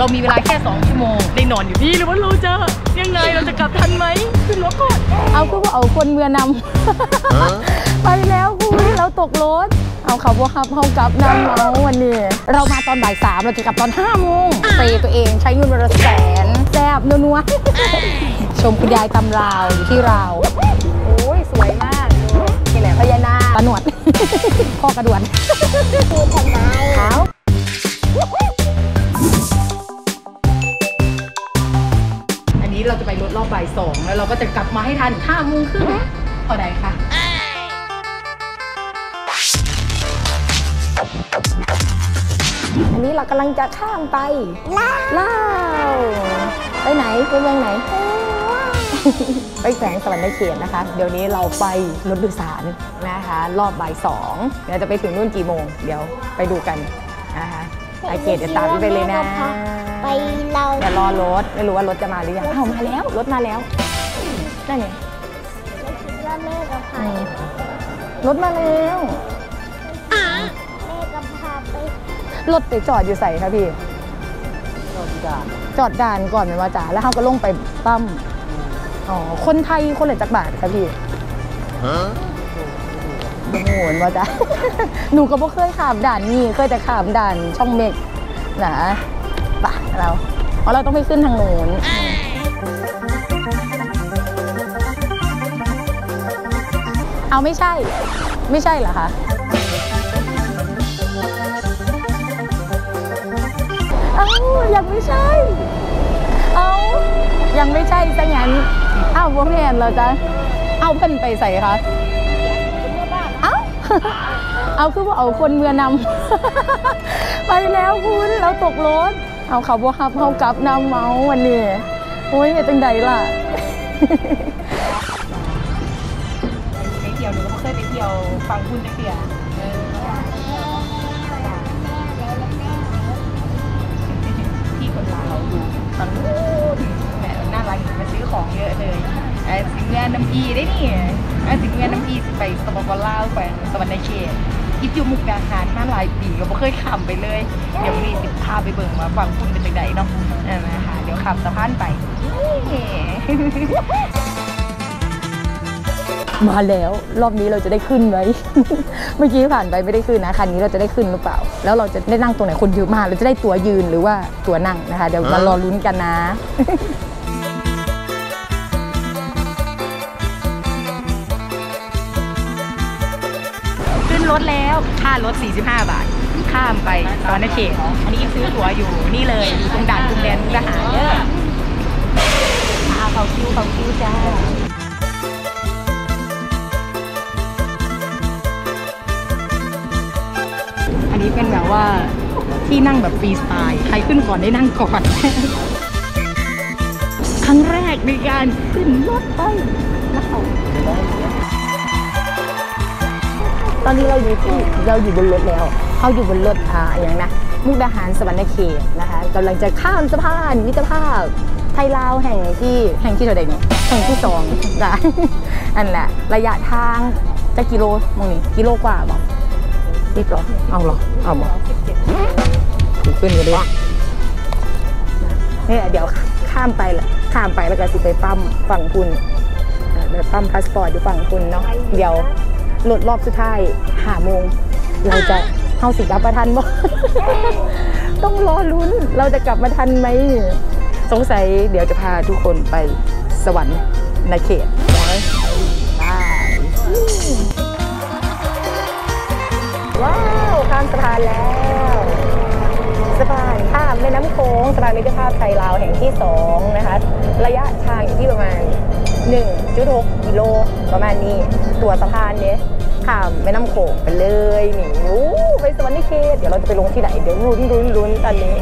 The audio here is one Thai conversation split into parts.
เรามีเวลาแค่2ชั่วโมงได้นอนอยู่นี่หรือว่าเราจะยังไงเราจะกลับทันไหมขึ้นรถก่อนเอาก็ว่าเอาคนเมืองนำไปแล้วคุณเราตกรถเอาเขาบวกครับเขากลับนำเราวันนี้เรามาตอนบ่าย3เราจะกลับตอน5 โมงเปย์ตัวเองใช้เงินวันละ100,000แซ่บนัวๆชมคุณยายตำราวอยู่ที่เราโอ้ยสวยมากนี่แหละพญานาคตะหนวดพ่อกระดวนคือทำนายเขาอันนี้เราจะไปรถรอบบ่าย2แล้วเราก็จะกลับมาให้ทัน5 โมงครึ่งพอได้ค่ะอันนี้เรากำลังจะข้ามไปลาวไปไหนไปเมืองไหนไปแขวงสวรรณเขตนะคะเดี๋ยวนี้เราไปรถโดยสารนะคะรอบบ่าย2เดี๋ยวจะไปถึงนู่นกี่โมงเดี๋ยวไปดูกันนะคะไอเกตเดี๋ยวตามไปเลยนะไปเราเดี๋ยวรอรถไม่รู้ว่ารถจะมาหรือยังอ้าวมาแล้วรถมาแล้วนั่นไงรถมาแล้วรถไปจอดอยู่ใส่ค่ะพี่จอดด่านก่อนเป็นว่าจ๋าแล้วเขาก็ลงไปปั๊มอ๋อคนไทยคนเหลือจักบาทค่ะพี่โอ้โหว่าจ๋าหนูก็ไม่เคยข้ามด่านนี่เคยแต่ข้ามด่านช่องเมกนะป่ะเราเพราะเราต้องไปขึ้นทางโน้นเอาไม่ใช่เหรอคะยังไม่ใช่เอายังไม่ใช่ซะงั้นอ้าวพวกแม่เราจะเอาเพิ่นไปใส่คะเอาคือว่าเอาคนเมืองนำไปแล้วคุณเราตกรถเอาเขาบวกครับเขากลับนำเมาวันนี้โอ้ยจังใดล่ะไปเที่ยวหนูก็เคยไปเที่ยวฟังคุณไปเที่ยวน่ารักมาซื้อของเยอะเลยสิงเงินน้ำพีได้นี่สิงเงินน้ำพีไปสปปลาวไปสวรรณเขตกิจอยู่มุกดาหารมาหลายปีก็ไม่เคยข้ามไปเลยเดี๋ยวนี้สิพาไปเบิ่งมาฟังคุณเป็นจังไดเนาะนะคะเดี๋ยวขับสะพานไปมาแล้วรอบนี้เราจะได้ขึ้นไหมเมื่อกี้ผ่านไปไม่ได้ขึ้นนะคันนี้เราจะได้ขึ้นหรือเปล่าแล้วเราจะได้นั่งตรงไหนคนเยอะมากเราจะได้ตั๋วยืนหรือว่าตั๋วนั่งนะคะเดี๋ยวมารอลุ้นกันนะขึ้นรถแล้วค่ารถ45 บาทข้ามไปสวรรณเขตอันนี้ซื้อตั๋วอยู่นี่เลยตรงด่านกรุงเทพมุกดาหารเขาคิวจ้านี่เป็นแบบว่าที่นั่งแบบฟรีสไตล์ใครขึ้นก่อนได้นั่งก่อนครั้งแรกในการขึ้นรถไปแล้วตอนนี้เราอยู่บนรถแล้วเขาอยู่บนรถอย่างนะมุกดาหารสวรรณเขตนะคะกำลังจะข้ามสะพานมิตรภาพไทยลาวแห่งที่เท่าไหร่เนี่ยแห่งที่2นะอันแหละระยะทางจะกิโลมองนี่กิโลกว่าบอกรีบหรอเอาหรอเอาหมดถูกขึ้นกันด้วยเนี่ยเดี๋ยวข้ามไปแล้วก็สิไปปั๊มฝั่งคุณเดี๋ยวปั๊มพาสปอร์ตอยู่ฝั่งคุณเนาะเดี๋ยวรถรอบสุดท้าย5 โมงเราจะเข้าสิกลับมาทันบ่ต้องรอลุ้นเราจะกลับมาทันไหมสงสัยเดี๋ยวจะพาทุกคนไปสวรรค์ในเขตว้าวข้ามสะพานแล้วสะพานข้ามแม่น้ำโขงสะพานมิตรภาพไทยลาวแห่งที่2นะคะระยะทางอยู่ที่ประมาณ 1.6 กิโลประมาณนี้ตัวสะพานเนี้ยข้ามแม่น้ำโขงไปเลยนี่ไปสวรรค์เขตเดี๋ยวเราจะไปลงที่ไหนเดี๋ยวลุ้นตอนนี้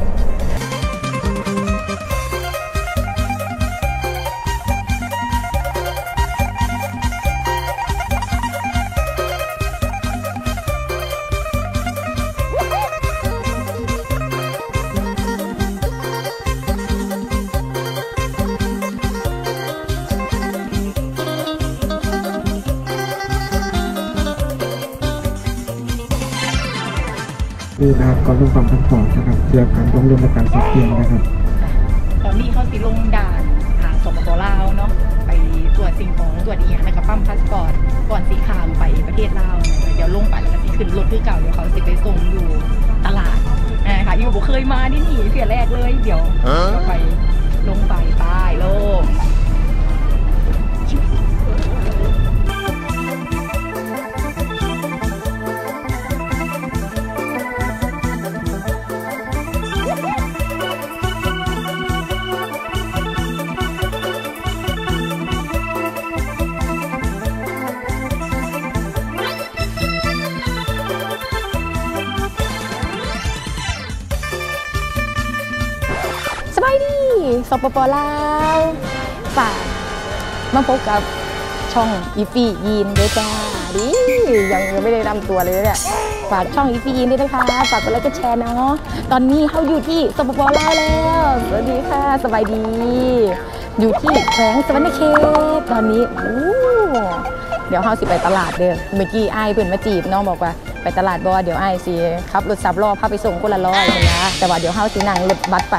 รีบนะครับก่อนลงความขั้นตอนนะครับเกี่ยวกับต้องเริ่มประกันสักเพียงนะครับตอนนี้เขาสิลงด่านทางสปป.ลาวเนาะไปตรวจสิ่งของตรวจอีหยังนะคะปั๊มพาสปอร์ตก่อนสีขาวไปประเทศลาวเดี๋ยวลงไปแล้วก็สิขึ้นรถที่เก่าเดี๋ยวเขาสิไปส่งอยู่ตลาดนะคะอยู่บ่เคยมานี่หนีเสียแรกเลยเดี๋ยวก็ไปลงไปใต้โลกสปป.ลาวฝากมาพบกับช่องอีฟี่ยีนด้วยจ้าดิยังไม่ได้นำตัวเลยเนี่ยฝากช่องอีฟี่ยีนด้วยนะคะฝากกดไลค์กดแชร์เนาะตอนนี้เขาอยู่ที่สปป.ลาวแล้วสวัสดีค่ะสบายดีอยู่ที่แขวงสวรรณเขตตอนนี้เดี๋ยวเขาสิไปตลาดเด้อเมื่อกี้ไอ้เพื่อนมาจีบน้องบอกว่าไปตลาดบ่เดี๋ยวไอ้สิครับรถสับล้อพาไปส่งคนละร้อยนะแต่ว่าเดี๋ยวเฮาสินั่งรถบัสไป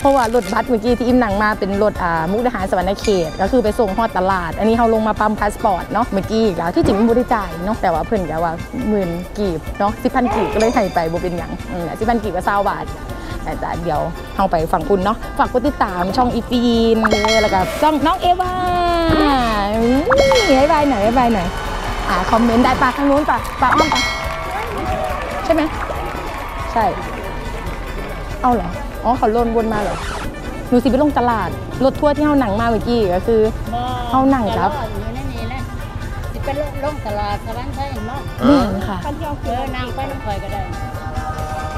เพราะว่ารถบัสเมื่อกี้ที่อิ่มนั่งมาเป็นรถมุกดาหารสวรรณเขตก็คือไปส่งฮอดตลาดอันนี้เฮาลงมาปั๊มพาสปอร์ตเนาะเมื่อกี้ก็ที่จริงบ่ได้จ่ายเนาะแต่ว่าเพิ่นก็ว่า10,000 กีบเนาะ 10,000 กีบก็เลยให้ไปบ่เป็นหยัง10,000 กีบก็20 บาทแต่เดี๋ยวเฮาไปฝั่งคุณเนาะฝากกดติดตามช่องอีฟีนเด้อแล้วก็ช่องน้องเอวาบ๊ายบายหน่อยบ๊ายบายหน่อยคอมเมนต์ได้ปะทางนู้นปะปะอ้อมปะใช่ไหมใช่เอาเหรออ๋อเขาลนวนมาเหรอหนูสิไปลงตลาดรถทั่วที่เขาหนังมาเมื่อกี้ก็คือเขาหนังครับสิไปลงตลาดสวรรค์ใช่ไหมนี่ค่ะท่านที่เอาเจอนางไปน้ำคอยก็ได้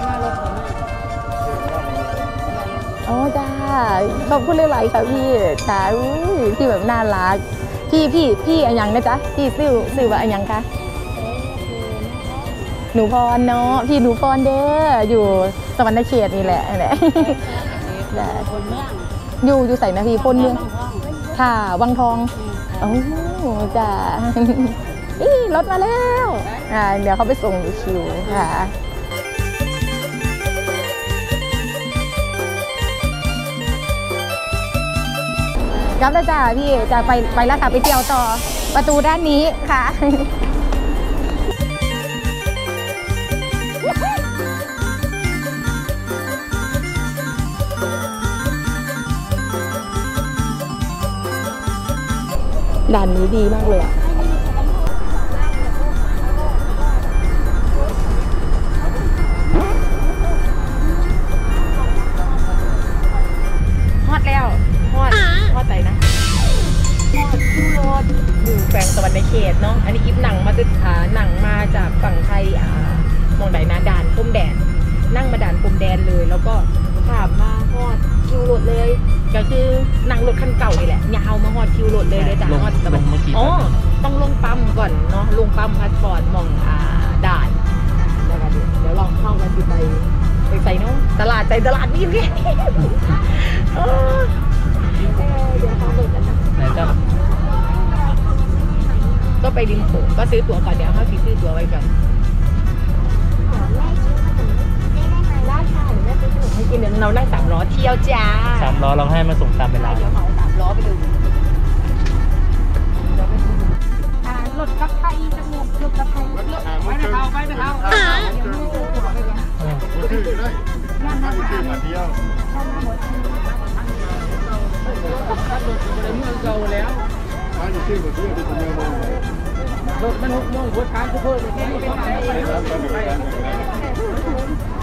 มารถผมอ๋อจ้าขอบคุณเรื่องไรค่ะพี่จ้าพี่แบบน่ารักพี่อันยังนะจ๊ะพี่ซื้อว่าอันยังคะหนูพรเนาะพี่หนูพรเด้ออยู่สวรรณเขตนี่แหละอยู่ใส่นะพี่พลเมืองค่ะวังทองโอ้จ้ะอีรถมาแล้วเดี๋ยวเขาไปส่งอยู่คิวค่ะรับแล้วจ้ะพี่จะไปแล้วค่ะไปเที่ยวต่อประตูด้านนี้ค่ะด่านนี้ดีมากเลยอ่ะฮอดแล้วฮอดใจนะฮอดยูโรดอยู่แขวงสวรรณเขตเนาะอันนี้อิฟหนังมาจากฝั่งไทยมองไหนนะด่านพรมแดนนั่งมาด่านพรมแดนเลยแล้วก็ขับมาฮอดยูโรดเลยก็คือนางรถคันเก่านี่แหละอย่าเอามาหอดคิวรถเลยเลยจ้ะหอดแต่แบบอ๋อต้องลงปั๊มก่อนเนาะลงปั๊มพาสปอร์ตมองด่านแล้วกันเดี๋ยวลองเข้ากันไปใส่เนาะตลาดใจตลาดนี่ไงเดี๋ยวเข้าเลยกันนะก็ไปริมโขงก็ซื้อตั๋วก่อนเดี๋ยวเขาซื้อตั๋วไว้ก่อนกินเรานั่ง3 ล้อเที่ยวจ้า3 ล้อเราให้มาส่งตามเวลาเดี๋ยวเหมา3 ล้อไปดูรถกับไทยจะงบรถกับไทยไปนะเขาไปนะเขาเที่ยวรถมัน6 โมงรถค้างทุกคน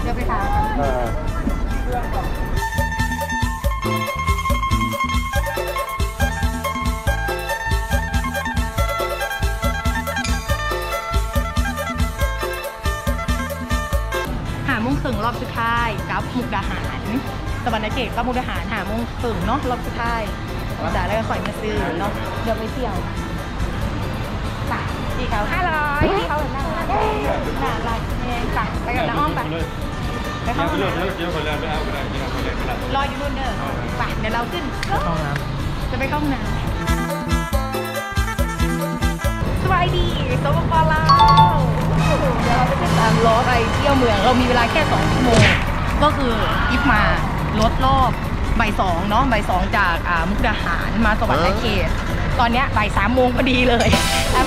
เดี๋ยวไปถาม5 โมงครึ่งรอบสุดท้ายกับมุกดาหารสวรรณเขตกับมุกดาหาร5 โมงครึ่งเนาะรอบสุดท้ายจ่ายแล้วก็คอยมาซื้อเนาะเดี๋ยวไปเที่ยวจ่ายที่เขา500ที่เขาแบบน่ารักน่ารักเองสั่งไปกับน้าอ้อมไปรออยู่นู่นเด้อป่ะเดี๋ยวเราขึ้นจะไปเข้าห้องน้ำสบายดีสปป.ลาว เดี๋ยวเราจะไปตามล้อไปเที่ยวเมืองเรามีเวลาแค่2 ชั่วโมงก็คืออิฟมารถรอบบ่าย 2เนาะบ่าย 2จากมุกดาหารมาสวรรค์เขตตอนนี้บ่าย 3 โมงพอดีเลย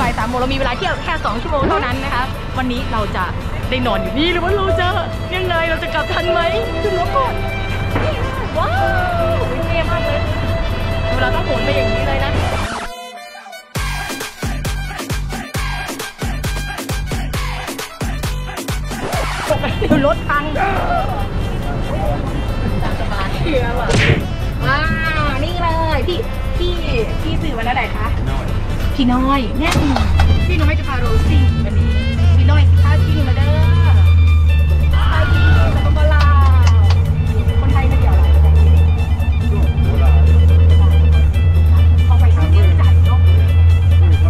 บ่าย 3 โมงเรามีเวลาเที่ยวแค่2 ชั่วโมงเท่านั้นนะคะวันนี้เราจะได้นอนอยู่นี่หรือว่าเราจะยังไงเราจะกลับทันไหมขึ้นรถก่อนว้าวเท่มากเลยเราต้องโหนไปอย่างนี้เลยนะตกไปเดี๋ยวรถพังสบายเยอะว่ะว้าวนี่เลยพี่สื่อวันไหนคะพี่น้อยแน่พี่น้อยจะพาโรซี่วันนี้พี่น้อยสิคะพี่มาเด้อไทยสปปลาวคนไทยมาเกี่ยวอะไรกันเอาไปทำที่จัดเนาะไอ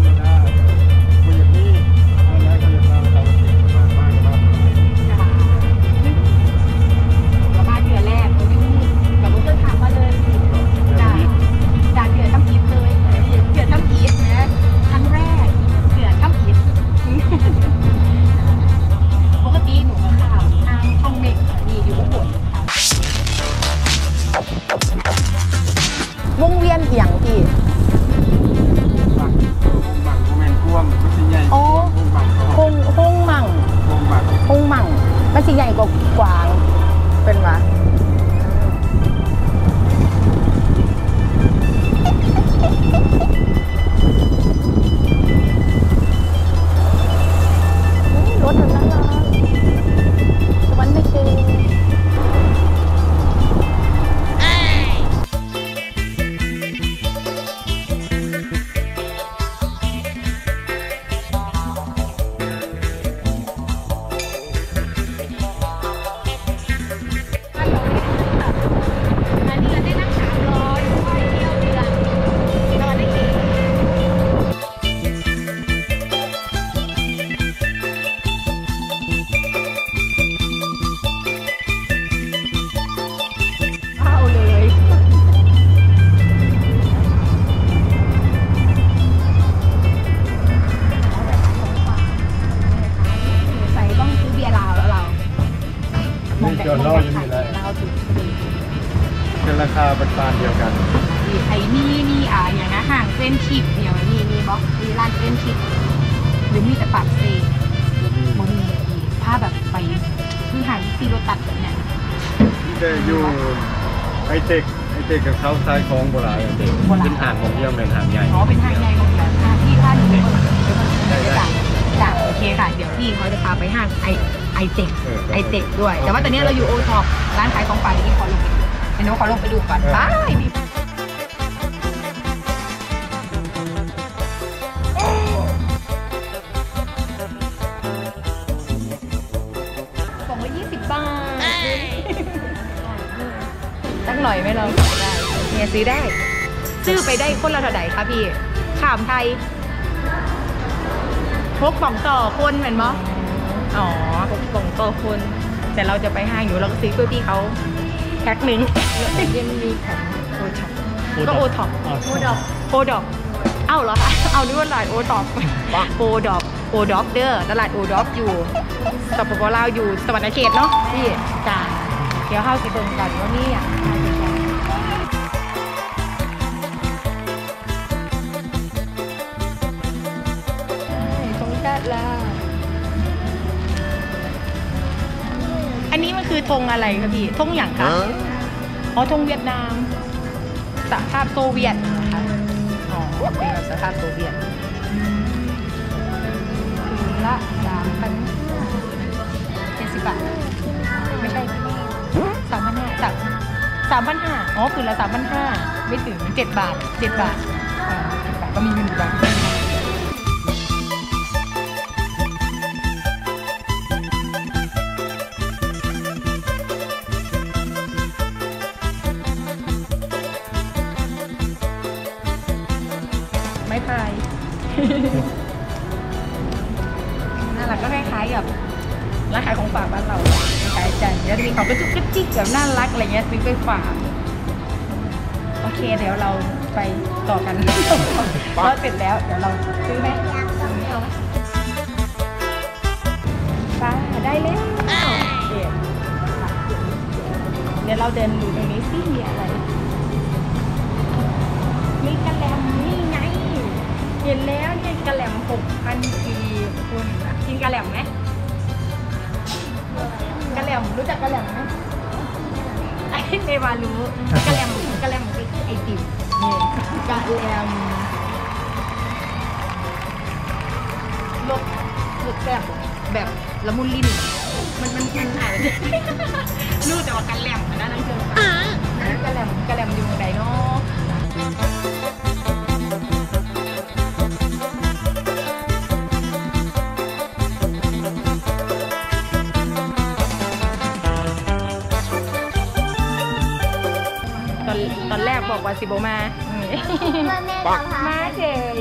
เด็กกับเขาซ้ายคลองโบราณเด็กเป็นหางของเยี่ยมเป็นหางใหญ่อ๋อเป็นหางใหญ่ของเยี่ยมค่ะที่ท่านจากโอเคค่ะเดี๋ยวพี่เขาจะพาไปห้างไอเด็กด้วยแต่ว่าตอนนี้เราอยู่โอท็อปร้านขายของฝากที่ขอลงไปเดี๋ยวขอลงไปดูก่อนไปหน่อยไหมเราได้เนี่ยซื้อได้ซื้อไปได้คนละเท่าไหร่คะพี่ข่ามไทย6 กล่องต่อคนเหมือนมั้ยอ๋อ6 กล่องต่อคนแต่เราจะไปห้างอยู่เราก็ซื้อเพื่อพี่เขาแพ็คหนึ่งยังมีของโอท็อปก็โอท็อปเอ้าเหรอคะเอาด้วยตลาดโอท็อปโอท็อปเด้อตลาดโอท็อปอยู่สปปลาวอยู่สวรรค์เขตเนาะพี่จ้าเดี๋ยวเข้าสิตรงกันว่านี่อ่ะตรงด้านล่างอันนี้มันคือธงอะไรครับพี่ธงอย่างคะอ๋อธงเวียดนามสหภาพโซเวียตนะคะอ๋อเป็นสหภาพโซเวียตละ3,570 บาทไม่ใช่3,500อ๋อคือละ3,500ไม่ถึง7 บาทก็มีเงินอยู่บ้างไม่พายนั่นแหละก็คล้ายๆกับร้านขายของฝากบ้านเราขายจันแล้วมีเขาก็จุกจิกแบบน่ารักอะไรเงี้ยซื้อไปฝากโอเคเดี๋ยวเราไปต่อกันก็เสร็จแล้วเดี๋ยวเราซื้อไหม ได้เลยเดี๋ยวเราเดินดูตรงนี้สิมีอะไรมีกระแหลมนี่ไงเห็นแล้วเนี่ยกระแหลม 6,000 ปีคุณกินกระแหลมไหมกระแหลมรู้จักกระแหลมไหมไอ้เนวารู้กระแหลมก็คือไอติมเนี่ยกระแหลมรสแบบละมุนลิ้นมันแข็งหนาเลยนู่นแต่ว่ากระแหลมนะนั่นเจอค่ะกระแหลมอยู่ไหนเนาะตอนแรกบอกว่าสิบโบมาเฉย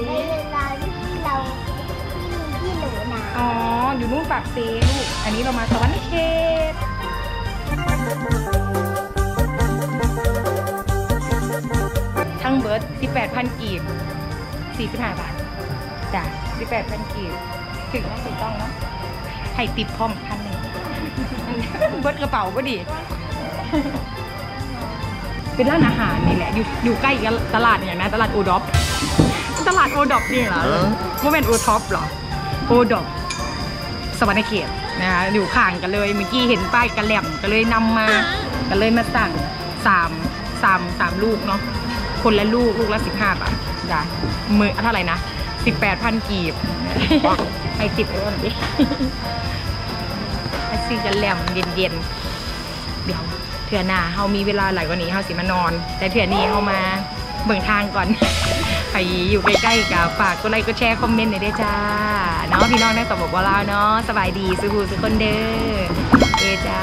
อ๋ออยู่นู่นปากซีลูกอันนี้เรามาสวรรค์เขตทั้งเบิร์ด 18,000 กีบ 45 บาทจ้ะ 18,000 กีบถึงต้องเนาะให้ติดพร้อม1,000เบิร์ดกระเป๋าก็ดีเป็นร้านอาหารนี่แหละอยู่ใกล้กับตลาดอย่างนั้นตลาดโอดอปนี่เหรอว่าเป็นโอท็อปเหรอโอดอปสวรรค์เขตนะคะอยู่ข้างกันเลยเมื่อกี้เห็นป้ายกระแหลมก็เลยนำมาก็เลยมาสั่งสามลูกเนาะคนละลูกละ15 บาทจ้ะมือเท่าไหร่นะ18,000 กีบไอติมด้วยดิไอซีกระแหลมเย็นเดี๋ยวเถื่อนาเขามีเวลาหลายกว่านี้เขาสิมานอนแต่เถื่อนี้เขามาเบิ่งทางก่อนใครอยู่ใกล้ๆกับฝากก็ไลค์ก็แชร์คอมเมนต์หน่อยได้จ้าเนาะพี่น้องนั่งตอบบอกว่าเราเนาะสบายดีสุขุสุขคนเด้อเอจ้า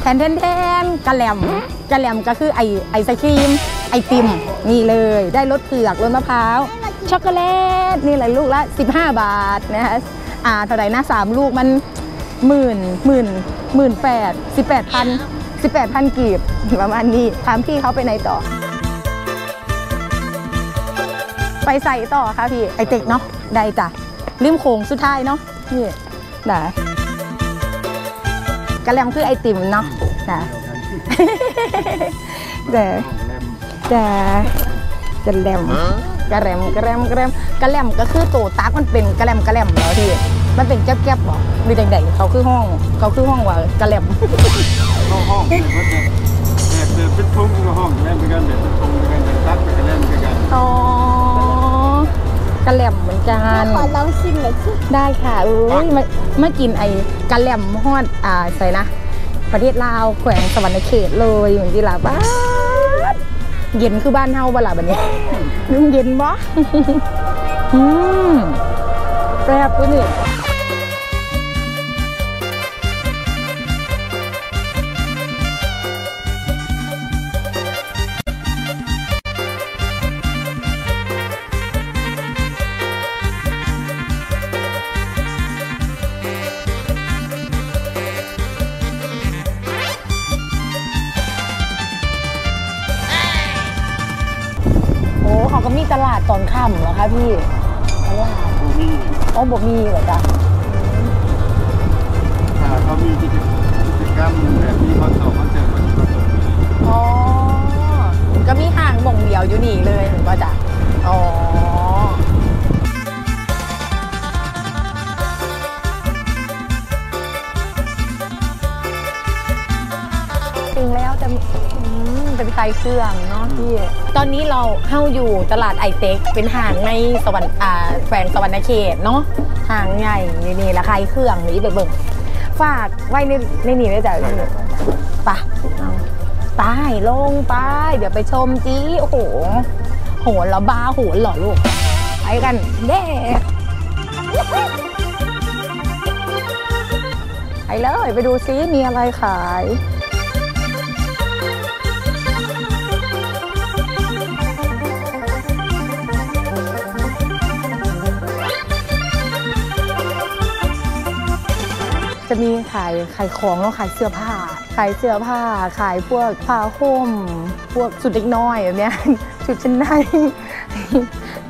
แทนกระแหลมก็คือไอศครีมไอติมนี่เลยได้รสเผือกรสมะพร้าวช็อกโกแลตนี่แหละลูกละ15 บาทนะคะเท่าไหร่นะ3 ลูกมัน18,000 18,000 กีบประมาณนี้ถามพี่เขาไปไหนต่อไปใส่ต่อค่ะพี่ไอเต็กเนาะได้จ้ะริมโขงสุดท้ายเนาะนี่ได้กระแหลมคือไอติมเนาะนะแต่กระแหลมก็คือโตตักมันเป็นกระแหลมแล้วที่มันเป็นแก๊บบอกมีแดงๆเขาคือห้องว่ากระแหลมห้องเด็กเป็นทุ่งห้องแหลมเป็นกันเด็กเป็นทุ่งเป็นกันเด็กตักเป็นกระแหลมเป็นกันอ๋อกระแหลมเหมือนกันขอลองชิมหน่อยสิได้ค่ะเอ้ยมากินไอ้กระแหลมฮอดใส่นะประเทศลาวแขวงสวรรค์เขตเลยเหมือนที่ลาวบ้าเย็นคือบ้านเฮาบ่ล่ะบัดนี้นุ่มเย็นบ่แซ่บกูนี่ตลาดตอนค่ำเหรอคะพี่ตลาดบ่มีเหรอจ๊ะเขามีกิจกรรมแบบมีคอนเสิร์ตอ๋อก็มีห่างบ่งเดียวอยู่นี่เลยหนูก็จ๊ะอ๋อถึงแล้วแต่เป็นไตเครื่องเนาะพี่ตอนนี้เราเข้าอยู่ตลาดไอเต็กเป็นห่างในสวรรค์แขวงสวรรค์เขตเนาะห่างใหญ่นี่ละไตเครื่องนี่ไปเบิ่งฝากไว้ในนี่ได้จ้ะไปตายลงไปเดี๋ยวไปชมจีโอ้โหโหละบาโหหล่อลูกไปกันเด้ไปเลยไปดูซิมีอะไรขายจะมีขายของแล้วขายเสื้อผ้า ขายเสื้อผ้าขายพวกผ้าห่มพวกชุดเด็กน้อยแบบนี้ชุดชั้นใน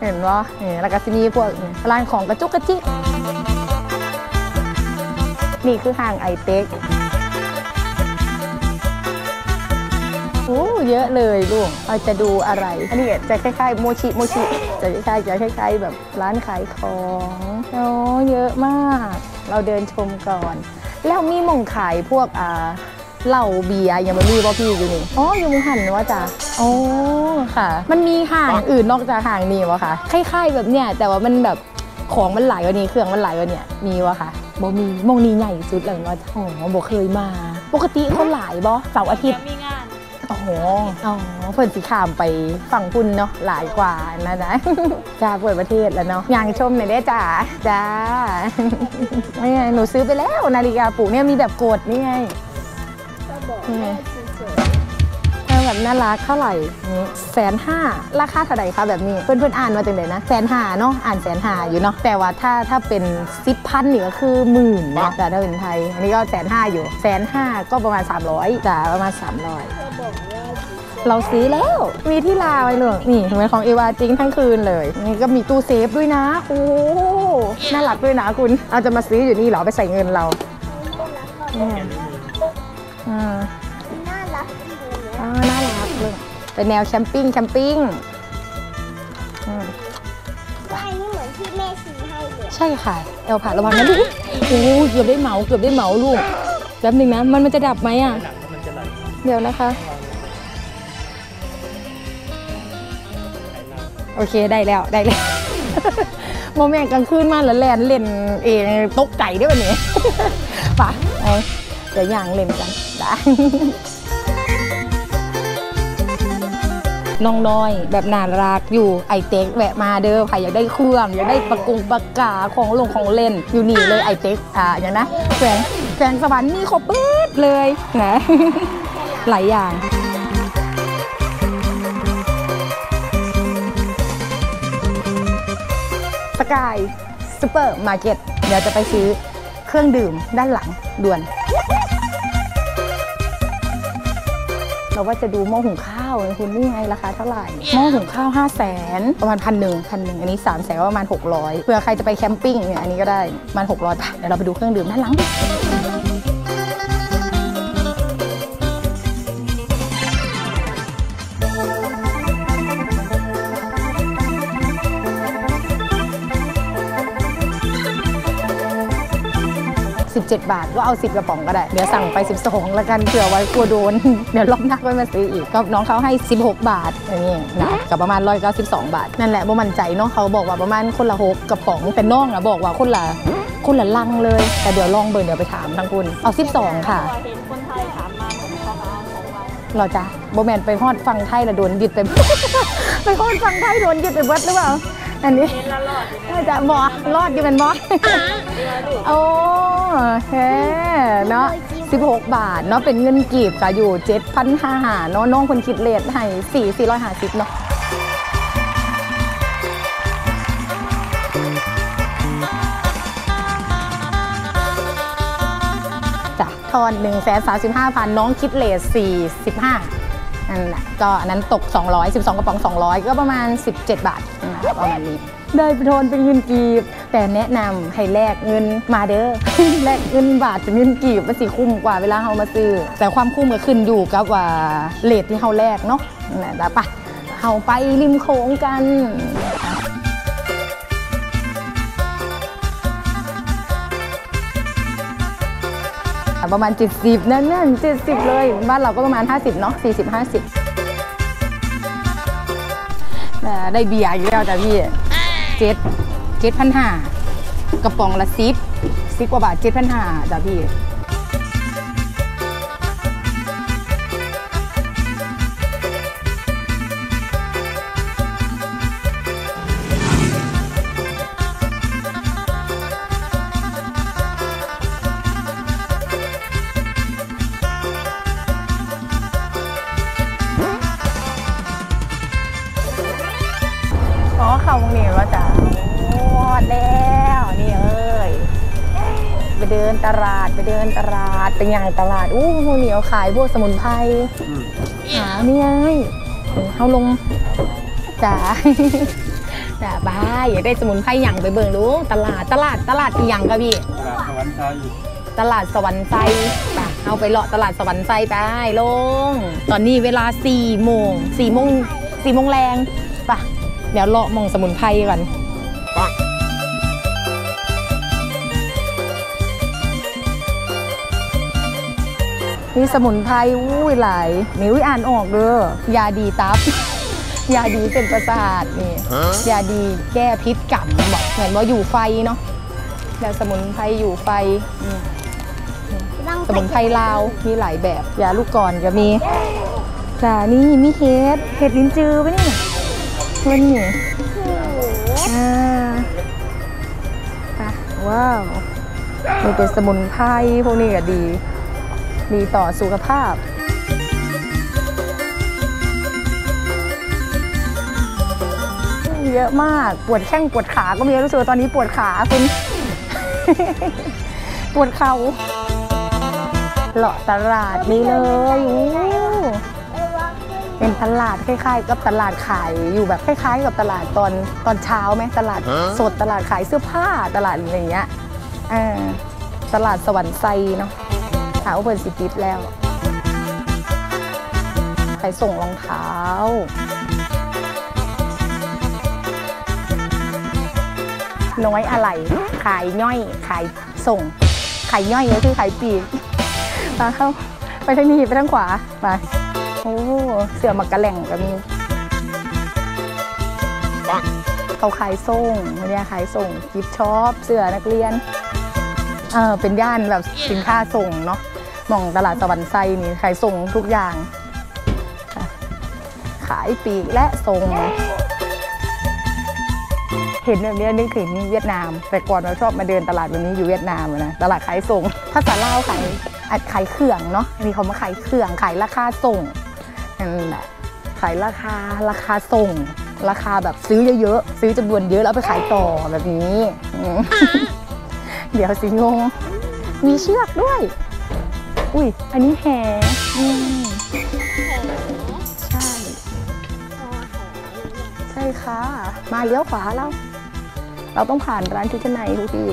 เห็นว่าแล้วก็ที่นี่พวกร้านของกระจุกกระจิกนี่คือห้างไอเต็กโอ้เยอะเลยลูกเราจะดูอะไรอันนี้จะคล้ายๆโมชิจะคล้ายๆแบบร้านขายของโอ้เยอะมากเราเดินชมก่อนแล้วมีมงขายพวกเหล้าเบียร์ยังไม่มีบ่พี่อยู่นี่อ๋ออยู่มุงหันว่าจ้ะโอ้ค่ะมันมีห่างอื่นนอกจากห่างนี้วะค่ะคล้ายๆแบบเนี้ยแต่ว่ามันแบบของมันหลายกว่านี้เครื่องมันหลายกว่านี้มีวะค่ะบ่มีมงนี้ใหญ่สุดเลยว่าจ้ะอ๋อบ่เคยมาปกติเขาหลายบ่เสาร์อาทิตย์โอ้โหอ๋อเพิ่นสีขามไปฝั่งคุณเนาะหลายกว่านะจ๊ะจ้าเปิดประเทศแล้วเนาะยังชมหน่อยได้จ้าจ้าไม่ไงหนูซื้อไปแล้วนาฬิกาปลุกเนี่ยมีแบบกดนี่ไงก็บอกให้สวยๆแล้วแบบน่ารักเท่าไหร่150,000ราคาเท่าไหร่คะแบบนี้เพื่อนๆอ่านมาจังไหนนะ150,000เนาะอ่าน150,000อยู่เนาะแต่ว่าถ้าเป็น10,000นี่ก็คือ10,000นะแต่ถ้าเป็นไทยอันนี้ก็150,000อยู่150,000ก็ประมาณ300จ้าประมาณ300เราซื้อแล้วมีที่ลาไว้เลยนี่เห็นไหมของเอวาจริงทั้งคืนเลยนี่ก็มีตู้เซฟด้วยนะโอ้น่ารักด้วยนะคุณเอาจะมาซื้ออยู่นี่เหรอไปใส่เงินเราน่ารักน่ารักเลยเป็นแนวแคมปิ้งก็อันนี้เหมือนที่แม่ซื้อให้เลยใช่ค่ะเอวผ่าระวังนะลูกโอ้เกือบได้เหมาลูกแป๊บนึงนะมันจะดับไหมอ่ะเดี๋ยวนะคะโอเคได้แล้วโมเมนต์กลางคืนมาแล้วแลนเล่นเองตกไก่ได้วันนี้ป่ะเดี๋ยวอย่างเล่นกันได้น้องน้อยแบบน่ารักอยู่ไอเต็กแวะมาเด้อใครอยากได้เครื่องอยากได้ปากกาของเล่นอยู่นี่เลยไอเต็กอย่างนะแฝงสวรรค์นี่ครบปื๊ดเลยนะหลายอย่างสกายซูเปอร์มาร์เก็ตเดี๋ยวจะไปซื้อเครื่องดื่มด้านหลังด่วนเราว่าจะดูหม้อหุงข้าวคุณนี่ไงราคาเท่าไหร่หม้อหุงข้าว500,000ประมาณ1,000อันนี้300,000ประมาณ600เผื่อใครจะไปแคมปิ้งเนี่ยอันนี้ก็ได้ประมาณ600บาทเดี๋ยวเราไปดูเครื่องดื่มด้านหลัง17 บาทว่าเอา10 กระป๋องก็ได้เดี๋ยวสั่งไป12แล้วกันเผื่อไว้กลัวโดนเดี๋ยวรอบหน้าไว้มาซื้ออีกก็น้องเขาให้16 บาทอย่างนี้นะกับประมาณ192 บาทนั่นแหละบ่มั่นใจเนาะเขาบอกว่าประมาณคนละ6 กระป๋องแต่น้องอะบอกว่าคนละลังเลยแต่เดี๋ยวลองเบิร์นเดี๋ยวไปถามทางคุณเอา12ค่ะเห็นคนไทยถามมาของเราจ้ะโบแมนไปฮอดฟังไทยแล้วโดนยึดไปฮอดฟังไทยโดนยึดไปวัดหรือเปล่าอันนี้จะหมอรอดอยู่เป็นหมอโอ้แค่เนาะ16 บาทเนาะเป็นเงินกีบค่ะอยู่ 7,500 เนาะน้องคนคิดเลทให้450เนาะจ้ะทอน 135,000 น้องคิดเลท45อันนั้นก็อันนั้นตก200 12กระป๋อง200ก็ประมาณ17 บาทประมาณนี้ได้โทนเป็นเงินกีบแต่แนะนำให้แลกเงินมาเด้อแลกเงินบาทเป็นเงินกีบมันสิคุ้มกว่าเวลาเฮามาซื้อแต่ความคุ้มก็ขึ้นอยู่กับว่าเรทที่เฮาแลกเนาะนะป่ะเฮาไปริมโขงกันประมาณ70นั่น70เลยบ้านเราก็ประมาณ50เนาะ40-50ได้เบียร์อยู่แล้วจ้ะพี่7,500กระป๋องละ10กว่าบาท7,500จ้ะพี่เ ไปเดินตลาดเป็นอย่างตลาดอู้หูเหนียวขายพวกสมุนไพรหาเนี่ยเขาลงจ๋าจ๋าบ้าอย่าได้สมุนไพรอย่างไปเบิ่งดูตลาดอีหยังกะพี่ตลาดสวรรค์ไซป่ะเอาไปเลาะตลาดสวรรค์ไซไปลงตอนนี้เวลา4 โมงแรงป่ะเดี๋ยวเลาะมองสมุนไพรกันนี่สมุนไพรอุ้ยหลายนี่อุ้ยอ่านออกเด้อยาดีตับยาดีเส้นประสาทนี่ยาดีแก้พิษกรรมบอกเหมือนว่าอยู่ไฟเนาะยาสมุนไพรอยู่ไฟสมุนไพรลาวมีหลายแบบยาลูกกรก็มีจ้านี่มีเห็ดลิ้นจือปะนี่เล่นนี่ว้าวมีเป็นสมุนไพรพวกนี้ก็ดีต่อสุขภาพเยอะมากปวดแข้งปวดขาก็มีรู้สึกตอนนี้ปวดขาคุณ ปวดเข่าเลาะตลาดนี้เลยเป็นตลาดคล้ายๆกับตลาดขายอยู่แบบคล้ายๆกับตลาดตอนเช้าไหมตลาดสดตลาดขายเสื้อผ้าตลาดอะไรเงี้ยตลาดสวรรค์ไซเนาะขายเปิด10 ปีแล้วขายส่งรองเท้าน้อยอะไรขายย่อยขายส่งขายย่อยก็คือขายปีกมาเข้าไปทางนี้ไปทางขวาไปโอ้เสือมักกะแหล่งก็มีเขาขายส่งเนี่ยขายส่งกิฟต์ช็อปเสือนักเรียนเป็นย่านแบบสินค้าส่งเนาะมองตลาดสวรรค์ไซนี่ขายส่งทุกอย่างขายปีกและส่งเห็นแบบนี้นึกถึงเวียดนามแต่ก่อนเราชอบมาเดินตลาดวันนี้อยู่เวียดนามนะตลาดขายส่งภาษาลาวขายเครื่องเนาะมีเขามาขายเครื่องขายราคาส่งนั่นแหละขายราคาส่งราคาแบบซื้อเยอะๆซื้อจำนวนเยอะแล้วไปขายต่อแบบนี้เดี๋ยวสิงงมีเชือกด้วยอุ้ยอันนี้แหใช่ใช่ค่ะมาเลี้ยวขวาเราต้องผ่านร้านชุดชั้นในทุกที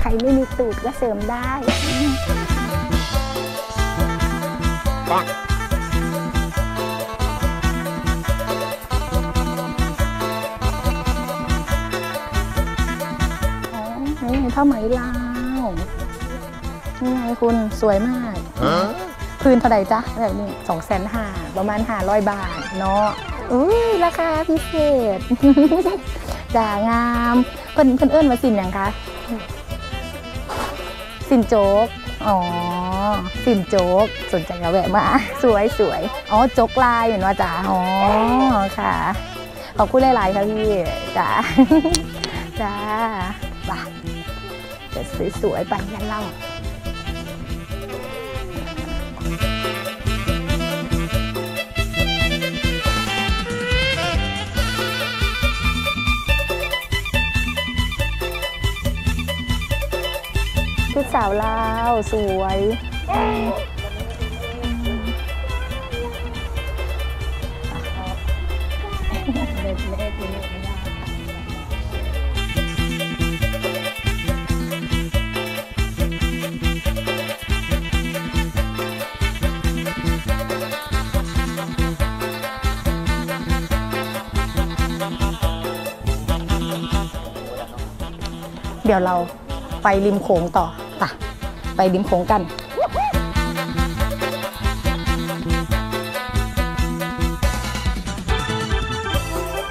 ใครไม่มีตูดก็เสริมได้ผ้าไหมลาวนี่ไงคุณสวยมากพื้นเท่าไหร่จ๊ะแบบนี้250,000ประมาณ500 บาทเนาะอุ้ยราคาพิเศษจ่างามเพิ่นเอิ้นว่าสินอย่างคะสินโจ๊กอ๋อสินโจ๊กสนใจกระแวะมาสวยอ๋อโจ๊กลายเหมือนว่าจ๋าอ๋อค่ะขอบคุณหลายๆค่ะพี่จ๋าไปแต่สวยๆไปนั่นเล่าชุดสาวลาวสวยเดี๋ยวเราไปริมโขงต่อป่ะไปริมโขงกันขนมปังเ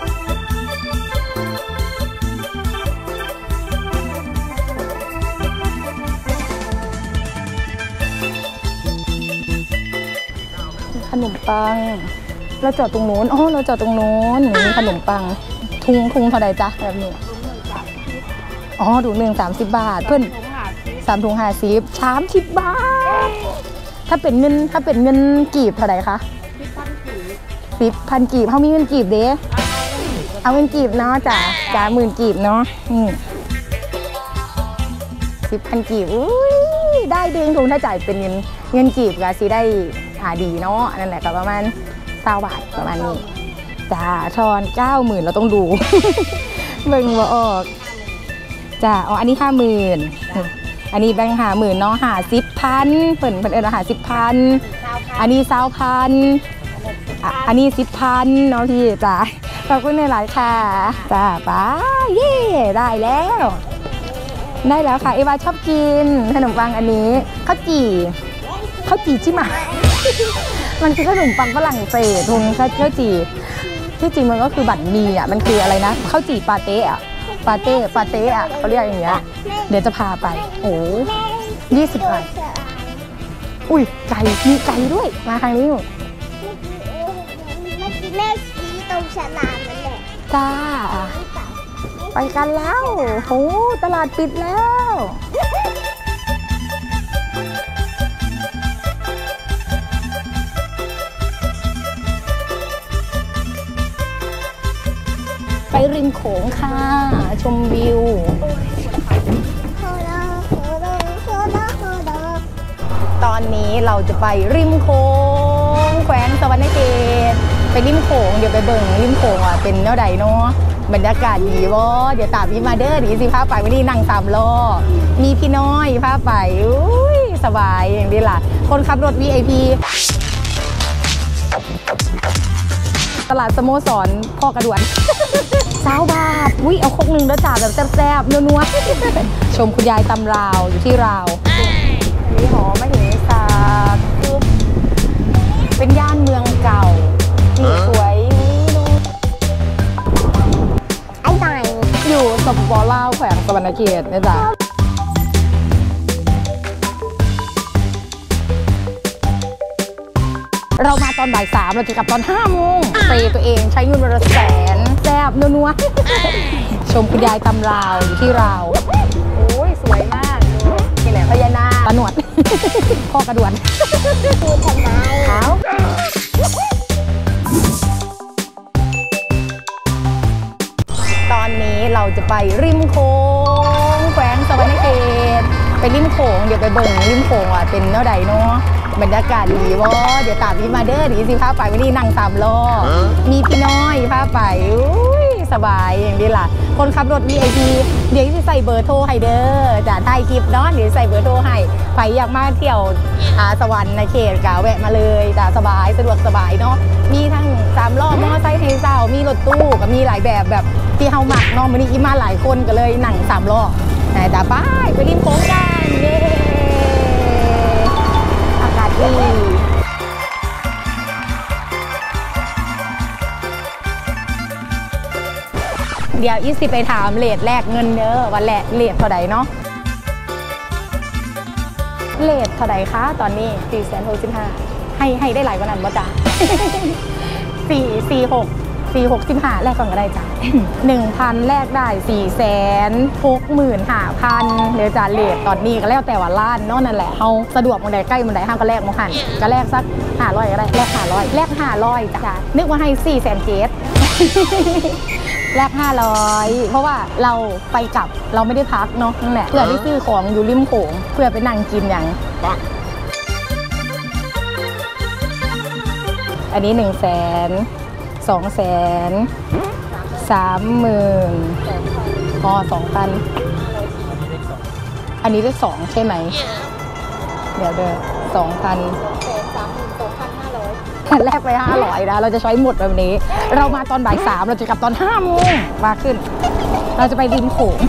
ราจอดตรงโน้นอ๋อเราจอดตรงโน้นมีขนมปังทุงเท่าใดจ๊ะแบบนี้อ๋อถุงหนึ่ง30 บาทเพื่อน3 ถุง 5030 บาทถ้าเป็นเงินกีบเท่าไหร่คะ10,000 กีบเขามีเงินกีบเด้ เอาเงินกีบเนาะจ้ะจ้ะหมื่นกีบเนาะนี่10,000 กีบอุ้ยได้เด้งทุนถ้าจ่ายเป็นเงินกีบก็สิได้ดีเนาะนั่นแหละก็ประมาณ20 บาทประมาณนี้จ้ะทอน90,000เราต้องดูเบิ่งว่าออกจ้ะอ๋ออันนี้50,000อันนี้แบงค์50,000เนาะ50,000เปิ่นเอิญเรา50,000อันนี้20,000อันนี้10,000เนาะพี่จ้ะขอบคุณหลายค่ะจ้าป้าเย่ได้แล้วได้แล้วค่ะเอวาชอบกินขนมปังอันนี้ข้าวจี่ใช่ไหมมันคือขนมปังฝรั่งเศสทุนข้าวจี่ที่จริงมันก็คือบัตรมีอ่ะมันคืออะไรนะข้าวจี่ปาเต้อ่ะปาเต้อ่ะเขาเรียกอย่างเงี้ยเดี๋ยวจะพาไปโอ้20 บาทอุ้ยไก่มีไก่ด้วยมาทางนี้แม่ชี้ตรงฉลามนั่นแหละจ้าไปกันแล้วโอ้ตลาดปิดแล้วไปริมโขงค่ะชมวิวตอนนี้เราจะไปริมโขงแขวงสวรรณเขตไปริมโขงเดี๋ยวไปเบิ่งริมโขงอ่ะเป็นแนวใดเนาะบรรยากาศดีวะเดี๋ยวตามพี่มาเด้อดีสิพาไปวันนี้นั่ง3 ล้อมีพี่น้อยพาไปอุ้ยสบายอย่างดีล่ะคนขับรถ VIP ตลาดสโมสรพ่อกระดวน20 บาทอุ้ยเอาคกหนึ่งแล้วจ่าแบบแซ่บๆนัวๆชมคุณยายตำราวอยู่ที่ราวมีหอมะเหยสาเป็นย่านเมืองเก่านี่สวยนี่ดูไอ้ไก่อยู่สปป.ลาวแขวงสวรรณเขตนะจ๊ะเรามาตอนบ่าย 3เราจะกลับตอน5 โมงเตะตัวเองใช้เงิน100,000แซ่บนัวๆชมคุณยายตำราวอยู่ที่ราวโอ้ยสวยมากนี่แหละพญานาคตะหนวดพ่อกระดวนคือทำไมตอนนี้เราจะไปริมโขงแขวงสวรรณเขตไปริมโขงเดี๋ยวไปเบิ่งริมโขงอ่ะเป็นแนวใดเนาะบรรยากาศดีวะเดี๋ยวตามพี่มาเด้อดีสิพาไปวันนี้นั่ง3 ล้อมีพี่น้อยพาไปอุ้ยสบายอย่างดีล่ะคนขับรถ VIP เดี๋ยวจะใส่เบอร์โทรให้เด้อจะถ่ายคลิปเนาะเดี๋ยวใส่เบอร์โทรให้ไปอยากมาเที่ยวสวรรณเขตกะแวะมาเลยจะสบายสะดวกสบายเนาะมีทั้ง3 ล้อมอไซค์ไฮเซามีรถตู้ก็มีหลายแบบที่เฮาหมักเนาะวันนี้อีมาหลายคนก็เลยนั่ง3 ล้อแต่ตาป้ายไปริมโขงกันเย้อากาศดีเดี๋ยวอีสิไปถามเลทแรกเงินเด้อวันแรกเลทเท่าใดเนาะเลทเท่าใดคะตอนนี้465,000ให้ได้หลายกว่านั้นบ่จ้ะ446,500แรกก่อนก็ได้จ้ะ 1,000 แรกได้465,000เดี๋ยวจะเลทตอนนี้ก็แล้วแต่ว่าร้านเนาะนั่นแหละเอาสะดวกมันใดใกล้มันใดห้างก็แลกมาหันก็แลกสัก500ก็ได้แลก500แลก500จ้ะนึกว่าให้4,700,000แรก500เพราะว่าเราไปกลับเราไม่ได้พักเนาะนั่นแหละเพื่อที่ซื้อของอยู่ริมโขงเพื่อไปนั่งกินอย่างอันนี้100,000200,00030,000อ๋อ2,000อันนี้เลข2ใช่ไหมเดี๋ยว2,000แรกไป500นะเราจะใช้หมดแบบนี้เรามาตอนบ่าย 3เราจะกลับตอน5 โมงมาขึ้นเราจะไปริมโขง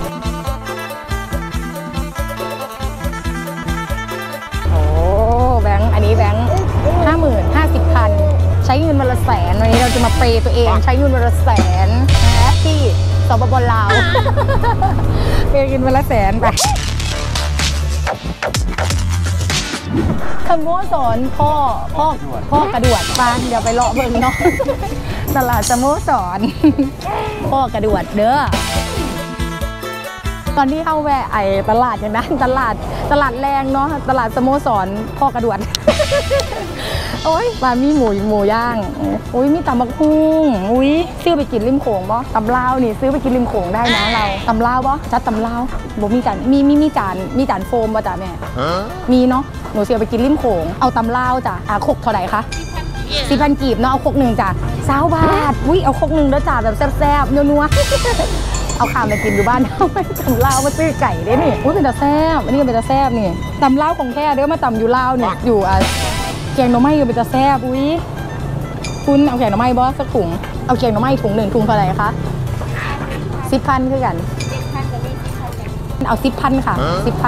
โอ้แบงค์อันนี้แบงค์50,00050,000ใช้เงิน100,000วันนี้เราจะมาเปย์ตัวเองใช้เงิน100,000แฮปปี้สปป.ลาวเปย์เงิน100,000ไปคำโม้สอนพ่อกระดวดปานเดี๋ยวไปเลาะเบิ่งเนาะตลาดสโมสรพ่อกระดวดเด้อต ตอนที่เข้าแวะไอตลาดอย่างนั้นตลาดแรงเนาะตลาดสโมสรพ่อกระดวดโอ้ยมามีหมูย่างอุ้ยมีตำบักหุ่งอุ้ยซื้อไปกินริมโขงบ่ตำลาวนี่ซื้อไปกินริมโขงได้นะเราตำลาวบ่จัดตำลาวบ่มีจานมีจานโฟมบ่จ้ะแม่มีเนาะหนูเสียไปกินริมโขงเอาตำลาวจ้ะคกเท่าไหร่คะ10,000 กีบเนาะเอาคกหนึ่งจ้ะ20 บาทอุ้ยเอาคกหนึ่งแล้วจ้ะแบบแซ่บๆนัวๆเอาข้าวมากินอยู่บ้านเอาไปตำลาวมาซื้อไก่ได้นี่อุ้ยเป็นตาแซ่บอันนี้เป็นตาแซ่บนี่ตำลาวของแท้เด้อมาตำอยู่ลาวเนี่ยอยู่แกงหน่อไม้ก็เป็นตาแซ่บอุ้ยคุณเอาแกงหน่อไม้บอสสักถุงเอาแกงหน่อไม้ถุงหนึ่งถุงเท่าไหร่คะ10,000คือกันเอา10,000ค่ะ10,000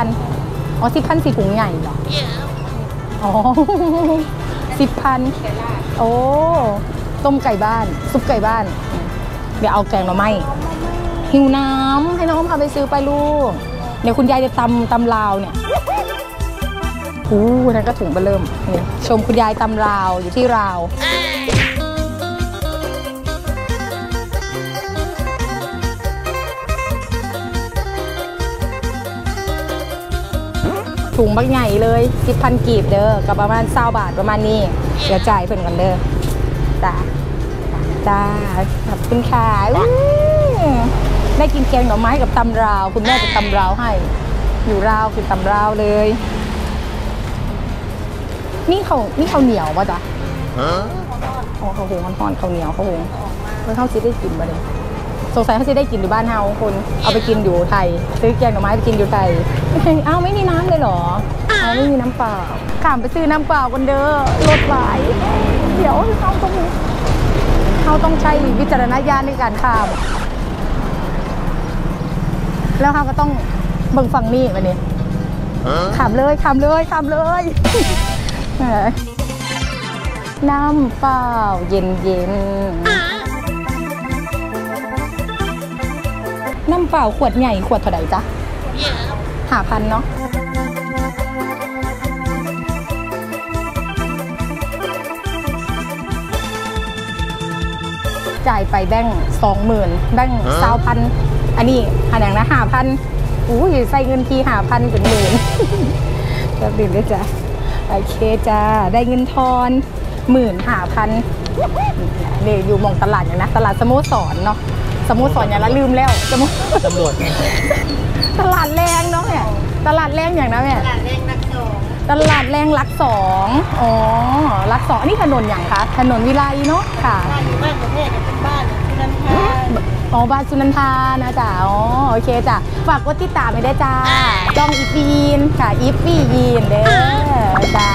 อ๋อ10,000สี่ถุงใหญ่เหรออ๋อ10,000โอ้ต้มไก่บ้านซุปไก่บ้านเดี๋ยวเอาแกงหน่อไม้หิวน้ำให้น้องพาไปซื้อไปลูกเดี๋ยวคุณยายจะตำลาวเนี่ยนั่นก็ถุงเบอร์เริ่มนี่ชมคุณยายตำราวอยู่ที่ราวถุงบักใหญ่เลย10,000 กีบเด้อกับประมาณ20 บาทประมาณนี้เดี๋ยวจ่ายเพิ่นกันเด้อจ้าขอบคุณค่ะได้กินแกงหน่อไม้กับตำราวคุณแม่จะตำราวให้อยู่ราวคือตำราวเลยนี่เขาเหนียวป่ะจ๊ะอ๋อเขาหุงห่อนเขาเหนียวเขาหุงเมื่อเขาซื้อได้กินมาเลยสงสัยเขาซื้อได้กินอยู่บ้านเฮาคนเอาไปกินอยู่ไทยซื้อแกงหน่อไม้ไปกินอยู่ไทยอ้าวไม่มีน้ำเลยเหรอไม่มีน้ำเปล่าข้ามไปซื้อน้ำเปล่ากันเด้อรถไหลเดี๋ยวเขาต้องใช้วิจารณญาณในการข้ามแล้วเขาก็ต้องเบิ่งฝั่งนี้มาเนี่ยข้ามเลยน้ำเปล่าเย็นๆน้ำเปล่าขวดใหญ่ขวดเท่าไหร่จ๊ะ5,000เนาะจ่ายไปแบงค์20,000แบงค์20,000อันนี้อันอย่างนะ5,000อู้ยใส่เงินที5,000เป็น10,000จะบินได้จ้ะโอเคจ้าได้เงินทอน15,000เนี่ยอยู่มองตลาดอย่างนะตลาดสโมสรเนาะสโมสรอย่างละลืมแล้วตำรวจตลาดแรงเนาะเนี่ยตลาดแรงอย่างนะแม่ตลาดแรงรักสองตลาดแรงรักสองอ๋อรักสองนี่ถนนอย่างคะถนนวิไลเนาะค่ะบ้านประเทศเป็นบ้านสุนันทาอ๋อบ้านสุนันทานะจ้าอ๋อโอเคจ้ะฝากกดติดตามไปได้จ้าจ้องอีฟีนค่ะอีฟียีนเด้อจ้า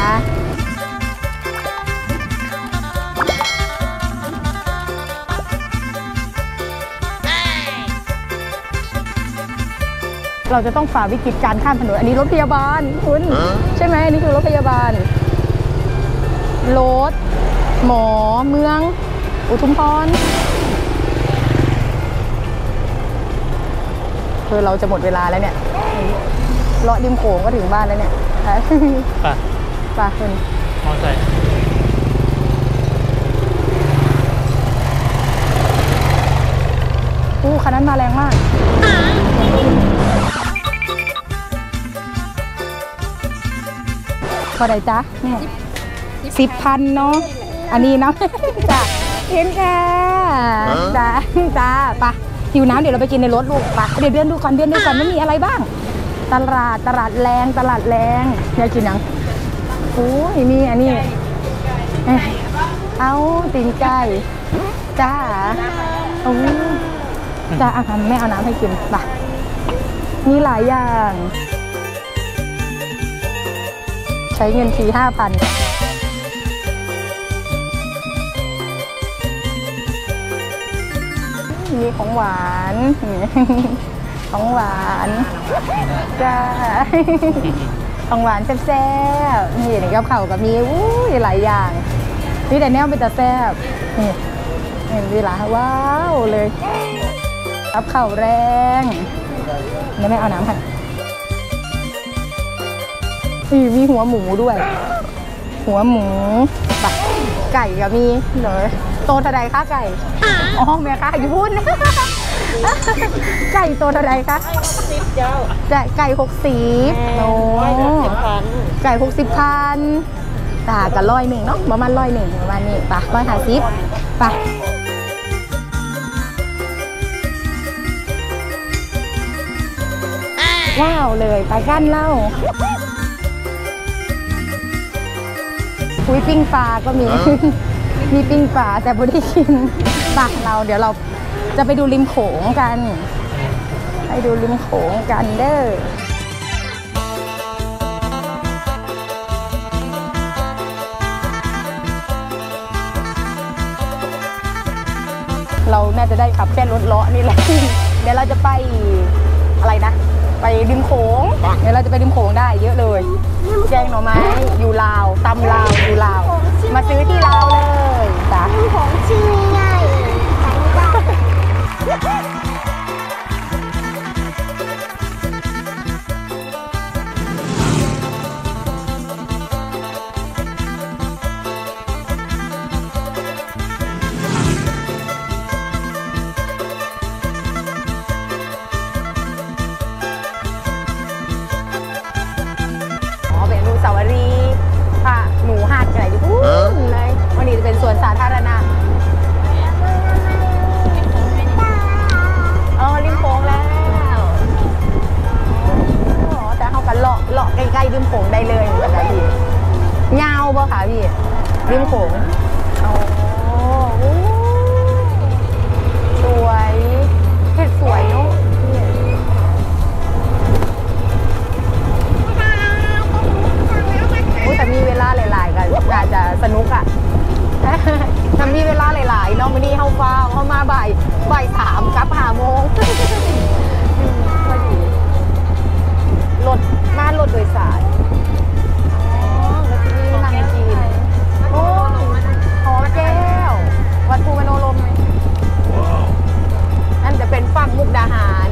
เราจะต้องฝ่าวิกฤตการข้ามถนนอันนี้รถพยาบาลคุณใช่ไหมอันนี้คือรถพยาบาลรถหมอเมืองอุทุมพรคือเราจะหมดเวลาแล้วเนี่ยเลาะริมโขงก็ถึงบ้านแล้วเนี่ยป่ะคุณมอไซค์คันนั้นมาแรงมากพอได้จ้ะเนี่ย10,000เนาะอันนี้เนาะจ้ะเห็นค่ะจ้ะป่ะหิวน้ำเดี๋ยวเราไปกินในรถลูกป่ะเดี๋ยวเดือนดูก่อนไม่มีอะไรบ้างตลาดแรงอยากกินยังโอ้ยมีอันนี้เอาตีนไก่จ้าโอ้จ้าอาหารแม่เอาน้ำให้กินป่ะมีหลายอย่างใช้เงินที5,000มีของหวานของหวานจ้าของหวานแซ่บๆนี่กับเข่ากับมีหลายอย่างนี่แต่แนวเป็นแต่แซ่บนี่เห็นดีหลาว้าวเลยกับเข่าแรงนี่แม่เอาน้ำค่ะมีหัวหมูด้วยหัวหมูปักไก่ก็มีเลยโตเท่าไรคะไก่อ๋อแม่ค่ะอยู่พุ่น ไก่ตัวอะไรคะ60เจ้าไก่60โอ้ไก่60,000ตากับ100เนาะประมาณ100ประมาณนี้ป่ะ150ป่ะว้าวเลยไปกันเล่าอุ้ยปิ้งปลาก็มีมีปิ้งปลาแต่ไม่ได้กินปากเราเดี๋ยวเราจะไปดูริมโขงกันไปดูริมโขงกันเด้อเราน่าจะได้ขับแค่รถเลาะนี่แหละเดี๋ยวเราจะไปอะไรนะไปริมโขงเดี๋ยวเราจะไปริมโขงได้เยอะเลยแกงหน่อไม้อยู่ลาวตำลาวอยู่ลาวมาซื้อที่ลาวเลยจ้ะริมโขงชื่อง่ายริมโขงโอ้โหสวยเห็ดสวยเนาะแต่มีเวลาหลายๆกันอาจจะสนุกอะทำมีเวลาหลายๆน้องมินี่เข้าฟ้าเข้ามาบ่าย 3กลับ5 โมงรถมารถโดยสารวัดภูมโนรมนั่นจะเป็นฝั่งมุกดาหาร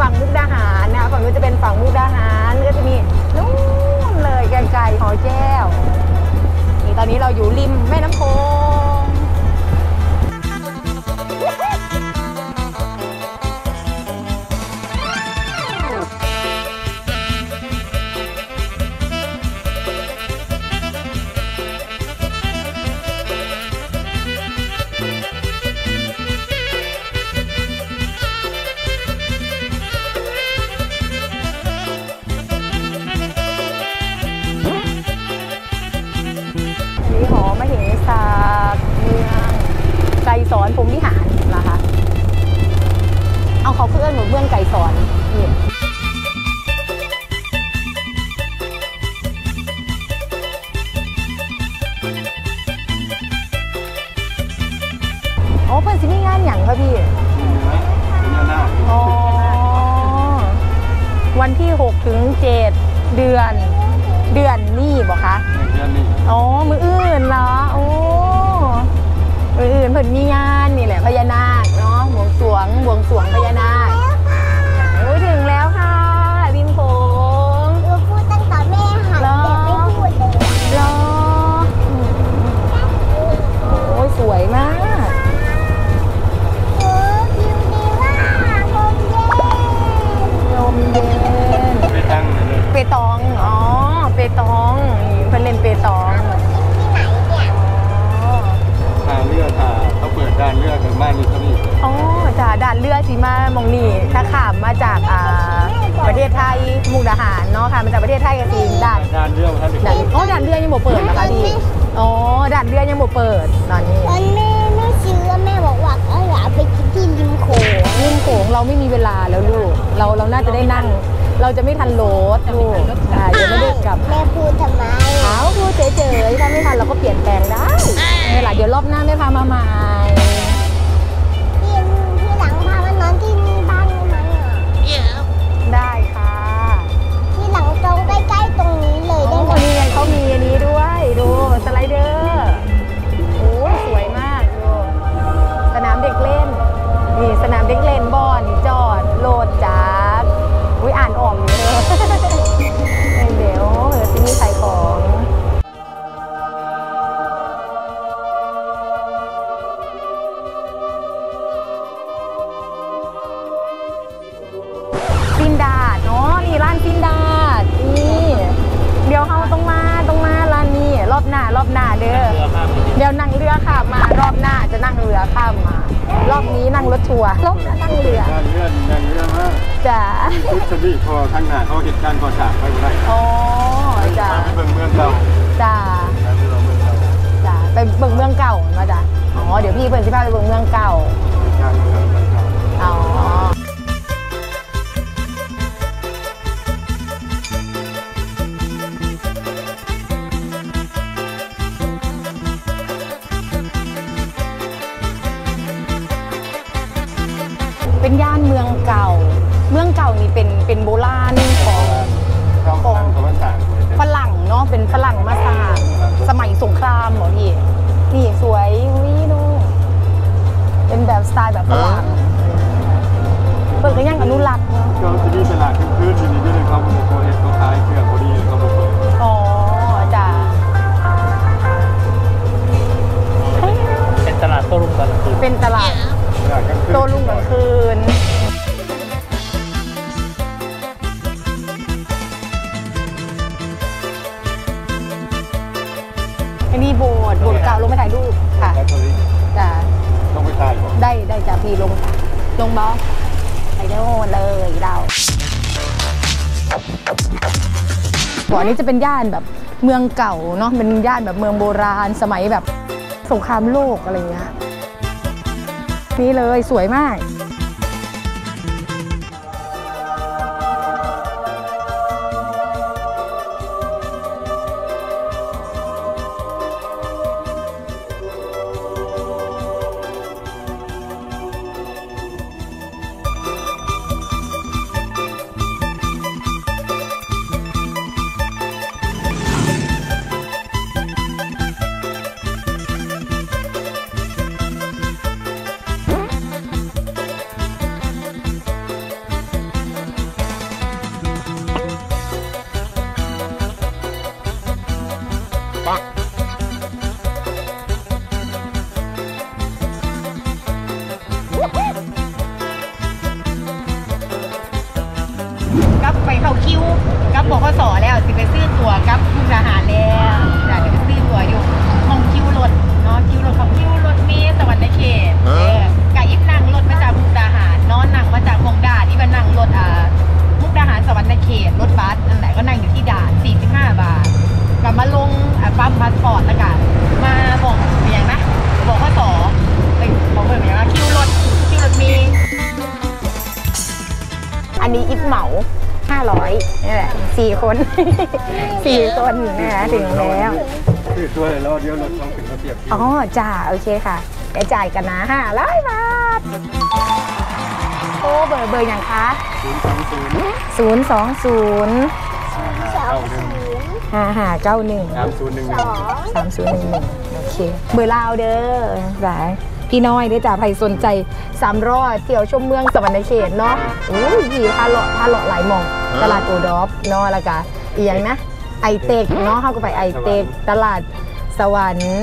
ฝั่งมุกดาหารนะฝั่งนู้นจะเป็นฝั่งมุกดาหารก็จะมีนู่นเลยไกลๆหอแก้วนี่ตอนนี้เราอยู่ริมแม่น้ำโขงสอนผมวิหารนะคะเอาเขาเพื่อนหนูเบื้องไก่สอนนี่อ๋อเพื่อนสิมีงานอย่างค่ะพี่อ๋อวันที่6 ถึง 7เดือนนี่บอกคะเดือนนี่อ๋อมืออื่นเหรอโอ้อื่นเพิ่นมีงานนี่แหละพญานาคเนาะบวงสรวงพญานาคโอ้ถึงแล้วค่ะริมโขงเราพูดตั้งแต่แม่หันเด็กไม่พูดเลยรอโอ้ยสวยมากวิวดีมากลมเย็นเปตองอ๋อเปตองเพิ่นเล่นเปตองด่านเลือดมานี่ก็มีอ๋อจ้าด่านเลือดสิมามองนี่ถ้าขามมาจากประเทศไทยมุกดาหารเนาะค่ะมาจากประเทศไทยก็จริงด่านเลือดครับพี่อ๋อด่านเลือดยังบ่เปิดนะคะพี่อ๋อด่านเลือดยังบ่เปิดตอนนี้แม่ซื้อแม่บอกว่าอยากไปกินที่ริมโขงเราไม่มีเวลาแล้วลูกเราน่าจะได้นั่งเราจะไม่ทันรถลูกยังไม่ได้กลับแม่พูดทำไมอ้าวพูดเฉยถ้าไม่ทันเราก็เปลี่ยนแปลงได้ไม่หล่ะเดี๋ยวรอบหน้าแม่พามาใหม่ที่หลังพามานอนที่นี่บ้านไหมได้ค่ะที่หลังตรงใกล้ๆตรงนี้เลยได้ไหมนี่ไงเขามีอันนี้ด้วยดูสไลเดอร์โอ้สวยมากดูสนามเด็กเล่นนี่สนามเด็กเล่นบอลจอดโลดจักอุ้ยอ่านอ่อมเลยเดี๋ยวที่นี่ขายของ ารอบหน้าเด้อเดี๋ยวนั่งเรือข้ามมารอบหน้าจะนั่งเรือข้ามมารอบนี้นั่งรถทัวร์รอบหน้านั่งเรือนั่งเรือมาจ้ะพุทธนิพอทางหน้าเขาเห็นการก่อสร้างไปไรอ๋อจ้ะไปเบิ่งเมืองเก่าจ้ะไปเบิ่งเมืองเก่ามาจ้ะอ๋อเดี๋ยวพี่เพิ่นสิพาไปเบิ่งเมืองเก่าอ๋อเป็นย่านเมืองเก่านี่เป็นโบราณของฝรั่งเนาะเป็นฝรั่งมาสร้างสมัยสงครามเหรอพี่นี่สวยวิดูเป็นแบบสไตล์แบบฝรั่งเปิดก็ย่างอนุรักษ์เนาะก็จะมีตลาดพื้นๆอยู่นี่ด้วยครับโคเอสก็ขายเครื่องพอดีครับผมอ๋อจ้ะเป็นตลาดโต้รุ่งกลางคืนเป็นตลาดโต้รุ่งกลางคืนนี่โบสถ์เก่าลงไปถ่ายรูปค่ะจ้ะลงไปถ่ายก่อนได้จ้ะพี่ลงบอสไปได้โอนเลยเราก่อนนี้จะเป็นย่านแบบเมืองเก่าเนาะเป็นย่านแบบเมืองโบราณสมัยแบบสงครามโลกอะไรเงี้ยนี่เลยสวยมาก500นี่แหละ4 คนนะคะถึงแล้วคือตัวเลยรอเดียวรถต้องถึงระเบียบอ๋อจ้าโอเคค่ะเดี๋ยวจ่ายกันนะ500 บาทโอ้เบอร์อย่างคะ020 020 5591 3011โอเคเบอร์ลาวเด้อพี่น้อยเด้อจ้าใครสนใจ300เที่ยวชมเมืองสวรรณเขตเนาะอู้ยพาเลาะหลายมองตลาดโอดอฟเนาะแล้วก็อีกอย่างนะไอเต็กเนาะเข้าก็ไปไอเต็กตลาดสวรรค์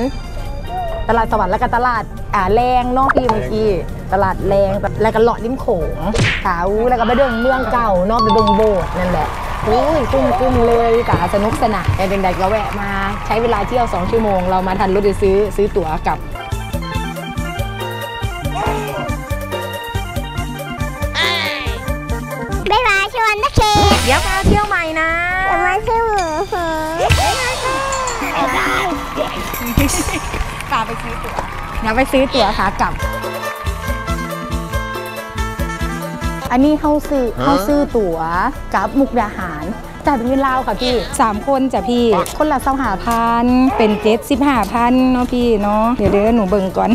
แล้วก็ตลาดแรงเนาะพี่เมื่อกี้ตลาดแรงแล้วก็เลาะริมโขงขาวแล้วก็ไปเดินเมืองเก่าเนาะไปเบิ่งโบสถ์นั่นแหละอุ้ยกุ้งเลยกะสนุกสนานแต่เด็กๆก็แวะมาใช้เวลาเที่ยว2 ชั่วโมงเรามาทันรถซื้อตั๋วกลับเดี๋ยวมาเที่ยวใหม่นะมาเที่ยวฝากไปซื้อตั๋วนะไปซื้อตั๋วค่ะกลับอันนี้เข้าซื้อตั๋วกับมุกดาหารจ่ายเป็นเงินลาวค่ะพี่3 คนจ้ะพี่คนละ25,000เป็น75,000เนาะพี่เนาะเดี๋ยวหนูเบิ่งก่อน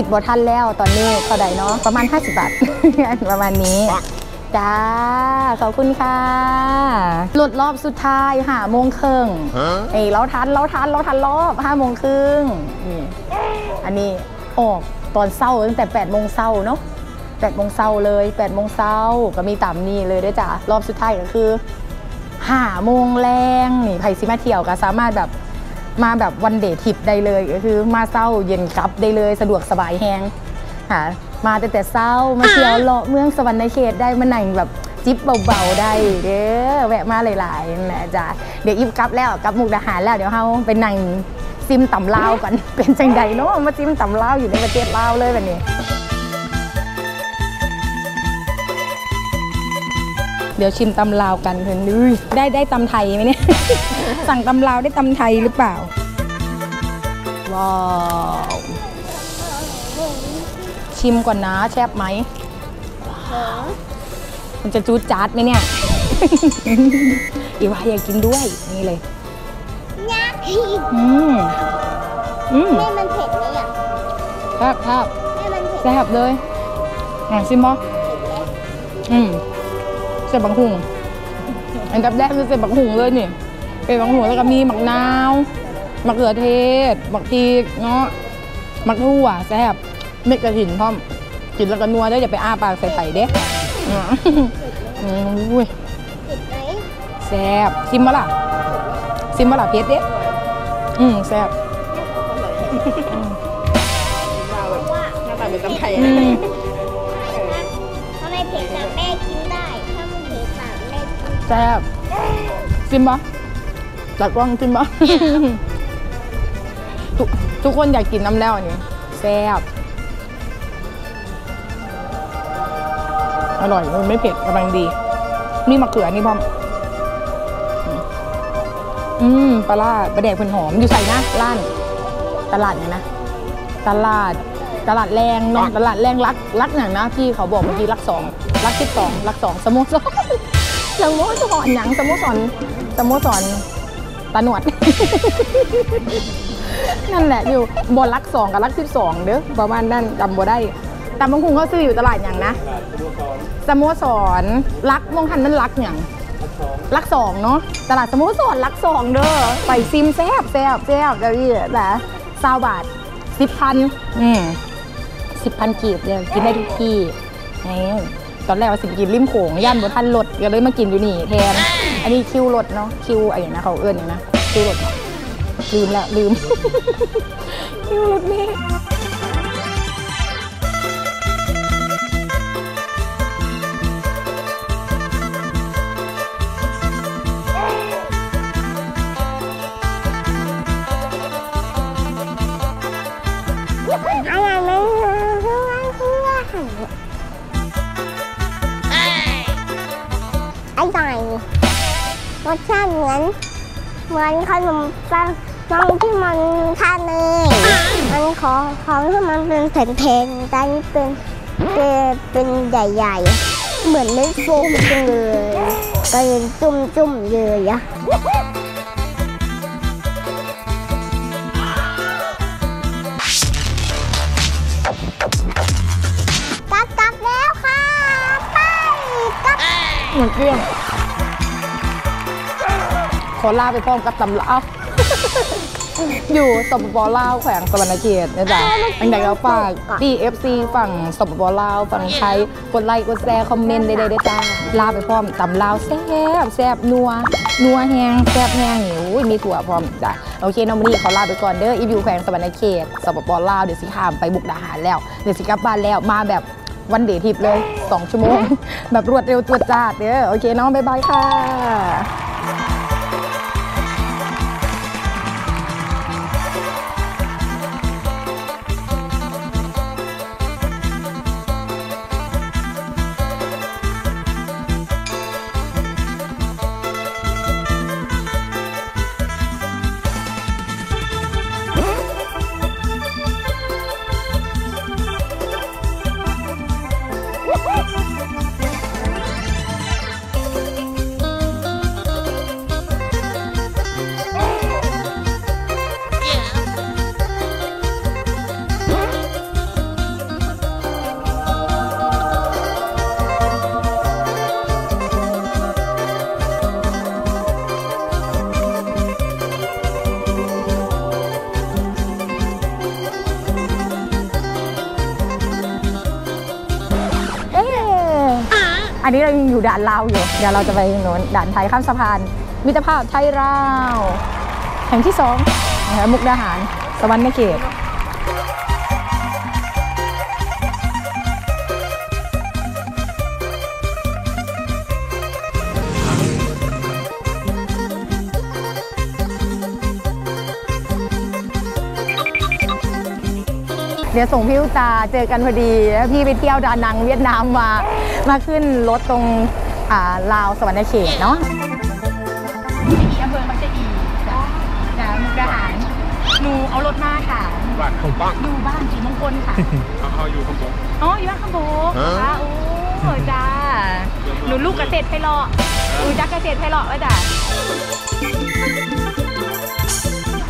คิดบ่ทันแล้วตอนนี้เท่าไหร่เนาะประมาณ50 บาทประมาณนี้จ้าขอบคุณค่ะหลุดรอบสุดท้าย5 โมงครึ่งเอ้ยเราทันรอบ5 โมงครึ่งอันนี้ออกตอนเช้าตั้งแต่8 โมงเช้าเนาะ8 โมงเช้าเลย8 โมงเช้าก็มีตามนี้เลยด้วยจ้ะรอบสุดท้ายก็คือ5 โมงแรงนี่ใครสิมาเที่ยวก็สามารถแบบมาแบบวันเดททริปได้เลยก็คือมาเช้าเย็นกลับได้เลยสะดวกสบายแฮงค่ะมาแต่เช้ามาเที่ยวเลาะเมืองสวรรณเขตได้มานั่งแบบ จิ๊บเบาๆได้เด้อแวะมาหลายๆนะจ๊ะเดี๋ยวอิบกลับแล้วกลับมุกดาหารแล้วเดี๋ยวเฮาไปนั่งซิมตำลาวก่อนเป็นจังใดเนาะมาซิมตำลาวอยู่ในประเทศลาวเลยแบบนี้เดี๋ยวชิมตำลาวกันเพื่อนได้ตำไทยไหมเนี่ยสั่งตำลาวได้ตำไทยหรือเปล่าว้าวชิมก่อนนะแซ่บไหมมันจะจู๊ดจ๊าดไหมเนี่ยอีวาอยากกินด้วยนี่เลยยากแม่มันเผ็ดไหมอ่ะครับแซ่บเลยอ่ะชิมบ่ใส่บักหุ่งอันดับแรกคือใส่บักหุ่งเลยนี่เป็นบักหุ่งแล้วก็มีบักนาวบักเขือเทศบักจีเนาะบักถั่วแซ่บเม็ดกระถิ่นพร้อมกินแล้วก็นัวได้อย่าไปอ้าปากใส่ไข่เด้อุ้ยแซ่บซิมบ่ล่ะซิมบ่ล่ะเพี้ยเด้แซ่บหน้าตาเหมือนตำไทยทำไมเผ็ดแบบแม่กินได้แซ่บซิมบ่ตักกล้องซิมบ่ทุกคนอยากกินน้ำแล้วอันนี้แซ่บอร่อยมันไม่เผ็ดกำลังดีนี่มะเขือนี่พ่อปลาแดกเพิ่นหอมอยู่ใส่นะร้านตลาดเนี่ยนะตลาดแรงเนาะตลาดแรงรักหนังนะพี่เขาบอกเมื่อกี้รักสองรัก12รักสองสมุทรสโมสรหนังสโมสรตาหนวดนั่นแหละอยู่บอลรัก2กับรัก12เด้อประมาณนั้นจำบ่ได้ตามบางคุงเขาซื้ออยู่ตลาดอย่างนะสโมสรรักมองคันนั้นรักอย่างรัก2เนาะตลาดสโมสรรัก2เด้อไปซิมแซ่บเดี๋ยวนี้แหละ20 บาท 10,000 10,000กีบเลยกินได้ทุกที่ตอนแรกว่าสิกินริมโขงย่านบนท่านรถก็เลยมากินอยู่นี่แทนอันนี้คิวรถเนาะคิวอะไรนะเขาเอื้อนอย่างนะคิวรถลืม คิวรถเมล์รสชาติเหมือนขนมปังที่มันทานเนยมันของที่มันเป็นแผ่นๆแต่นี่เป็นใหญ่ๆเหมือนไม่ฟูจังเลยก็ยังจุ่มเลยอะกลับแล้วค่ะไปกลับหมดเรื่องขอลาไปพร้อมกับตำลาวอยู่สปป.ลาวแขวงสวรรณเขตนะจ๊ะอันไหนเราฝาก DFC ฝั่งสปป.ลาวฝั่งไทยกดไลค์กดแชร์คอมเมนต์ได้จ้าลาไปพร้อมตำลาวแซ่บนัวแห้งแซ่บแห้งหิวมีถั่วพร้อมจ้ะโอเคน้องมณีขอลาไปก่อนเด้ออีอยู่แขวงสวรรณเขตสปป.ลาวเดี๋ยวสิข้ามไปบุกดาหารแล้วเดี๋ยวสิกลับบ้านแล้วมาแบบวันเดททิพย์เลย2ชั่วโมงแบบรวดเร็วตัวจ้าเด้อโอเคน้องบ๊ายบายค่ะอันนี้เราอยู่ด่านลาวอยู่เดี๋ยวเราจะไปโน้นด่านไทยข้ามสะพานมิตรภาพไทยลาวแห่งที่2นะคะมุกดาหารสวรรณเขต เดี๋ยวส่งพี่อุตาเจอกันพอดีพี่ไปเที่ยวดานังเวียดนามมาขึ้นรถตรงลาวสวรรณเขตเนาะอำเภอมักจะดีจากมุกดาหารหนูเอารถมาค่ะบ้านของป้าดูบ้านสีมงคลค่ะเอาอยู่ข้างบนอ๋ออยู่บ้านข้างบนค่ะโอ้จ้าหนูลูกเกษตรไพเราะหนูจักเกษตรไพเราะว่าจ้า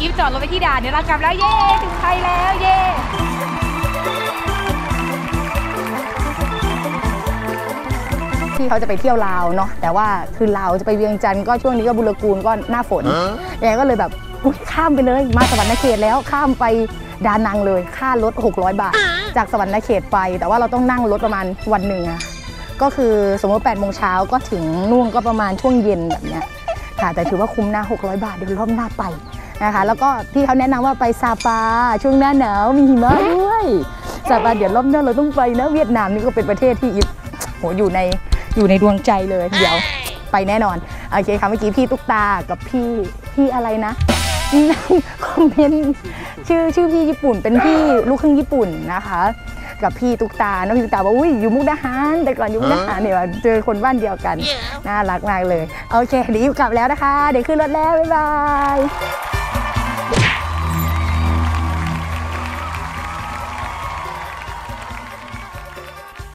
อีฟจอดรถไปที่ด่านเดี๋ยวเรากลับแล้วเย่ถึงไทยแล้วเย่ที่เขาจะไปเที่ยวลาวเนาะแต่ว่าคือลาวจะไปเวียงจันทร์ก็ช่วงนี้ก็บุรกูลก็หน้าฝนแกก็เลยแบบข้ามไปเลยมาสวรรณเขตแล้วข้ามไปดานังเลยค่ารถ600บาทจากสวรรณเขตไปแต่ว่าเราต้องนั่งรถประมาณวันหนึ่งอะก็คือสมมติ8 โมงเช้าก็ถึงนู่นก็ประมาณช่วงเย็นแบบเนี้ยค่ะแต่ถือว่าคุ้มนะ600 บาทเดี๋ยวรอบหน้าไปนะคะแล้วก็พี่เขาแนะนำว่าไปซาปาช่วงหน้าหนาวมีหิมะด้วยซาปาเดี๋ยวรอบหน้าเราต้องไปนะเวียดนามนี่ก็เป็นประเทศที่โหอยู่ในดวงใจเลยเดี๋ยวไปแน่นอนโอเคค่ะเมื่อกี้พี่ตุ๊กตากับพี่อะไรนะคอมเมนต์ชื่อพี่ญี่ปุ่นเป็นพี่ลูกครึ่งญี่ปุ่นนะคะกับพี่ตุ๊กตาน้องพี่ตุ๊กตาบอกอุ้ยอยู่มุกดาหารแต่ก่อนอยู่มุกดาหารเนี่ยเจอคนบ้านเดียวกันน่ารักมากเลยโอเคเดี๋ยวกลับแล้วนะคะเดี๋ยวขึ้นรถแล้วบ๊ายบาย